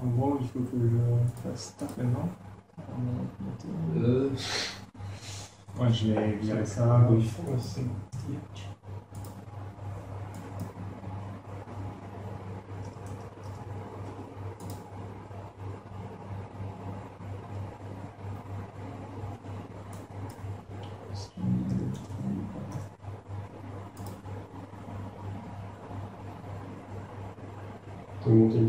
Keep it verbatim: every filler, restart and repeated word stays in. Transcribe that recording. En gros, il faut que je fasse ça maintenant. Euh... Ouais, je vais virer ça. Oui, c'est bon. Monter